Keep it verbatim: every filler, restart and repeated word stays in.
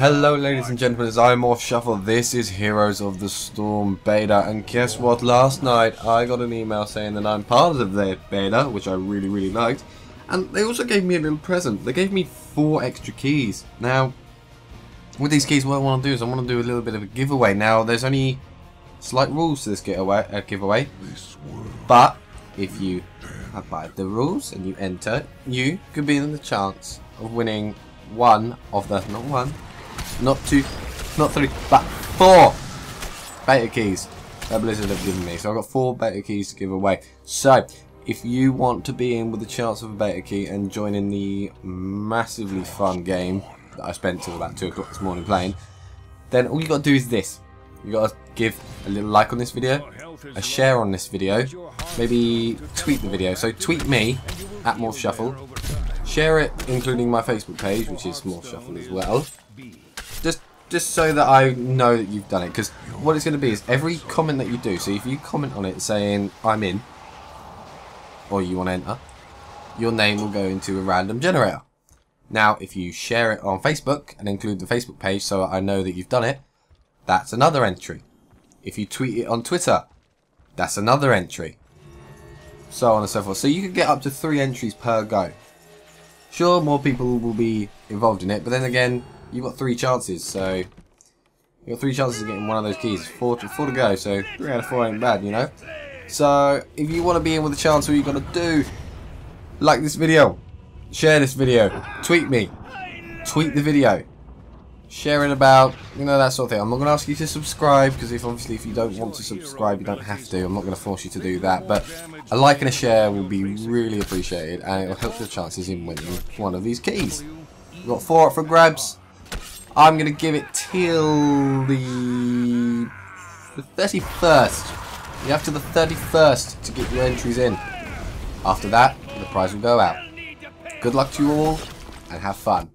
Hello ladies and gentlemen, it's I, Morph Shuffle. This is Heroes of the Storm beta, and guess what? Last night I got an email saying that I'm part of their beta, which I really really liked, and they also gave me a little present. They gave me four extra keys. Now, with these keys, what I want to do is I want to do a little bit of a giveaway. Now, there's only slight rules to this getaway, uh, giveaway, but if you abide the rules and you enter, you could be in the chance of winning one of the, not one, not two, not three, but four beta keys that Blizzard have given me. So I've got four beta keys to give away. So if you want to be in with a chance of a beta key and join in the massively fun game that I spent till about two o'clock this morning playing, then all you got to do is this. You got to give a little like on this video, a share on this video, maybe tweet the video. So tweet me at Morph Shuffle, share it including my Facebook page, which is Morph Shuffle as well, just just so that I know that you've done it. Because what it's going to be is every comment that you do, so if you comment on it saying I'm in or you want to enter, your name will go into a random generator. Now if you share it on Facebook and include the Facebook page so I know that you've done it, that's another entry. If you tweet it on Twitter, that's another entry. So on and so forth. So you can get up to three entries per go. Sure, more people will be involved in it, but then again, you've got three chances. So you've got three chances of getting one of those keys. Four to, four to go, so three out of four ain't bad, you know? So if you want to be in with a chance, all you've got to do, like this video, share this video, tweet me, tweet the video. Sharing about, you know, that sort of thing. I'm not going to ask you to subscribe, because if obviously if you don't want to subscribe, you don't have to. I'm not going to force you to do that. But a like and a share will be really appreciated, and it will help your chances in winning one of these keys. We've got four up for grabs. I'm going to give it till the, the thirty-first. You have till the thirty-first to get your entries in. After that, the prize will go out. Good luck to you all, and have fun.